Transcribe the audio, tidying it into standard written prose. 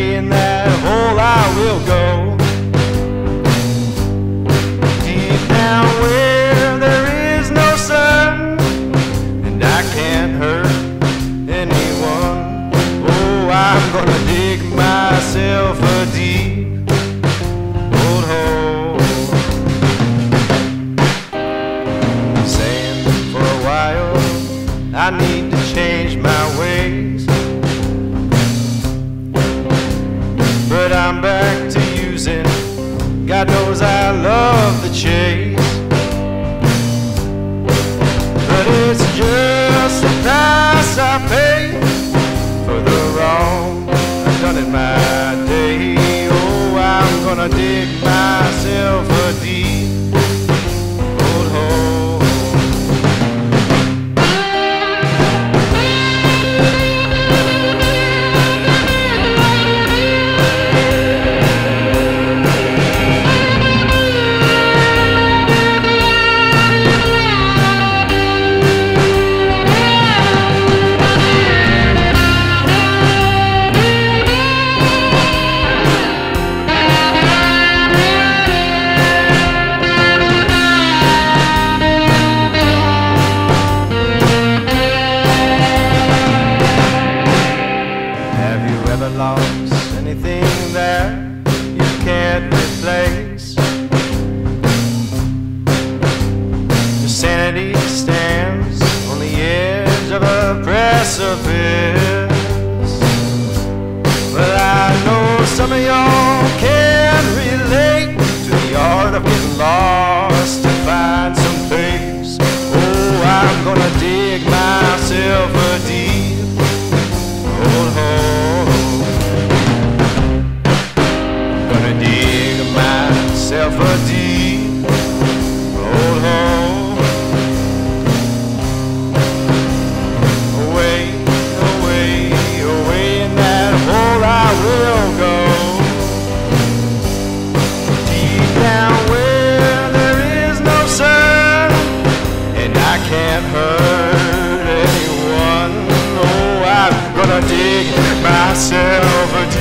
me in that hole I will go. Deep down where there is no sun, and I can't hurt anyone. Oh, I'm gonna dig myself a deep old hole. Sand for a while, I need to change my ways, but I'm back to using. God knows I love the chase, but it's just the price I pay for the wrong I've done in my day. Oh, I'm gonna dig myself a deep old hole. Lost anything that you can't replace? Your sanity stands on the edge of a precipice. Well, I know some of y'all can relate to the art of getting lost to find some place. Oh, I'm gonna dig myself a deep old hole. Myself a deep old hole. Away, away, away in that hole I will go. Deep down where there is no sun, and I can't hurt anyone. Oh, I'm gonna dig myself a deep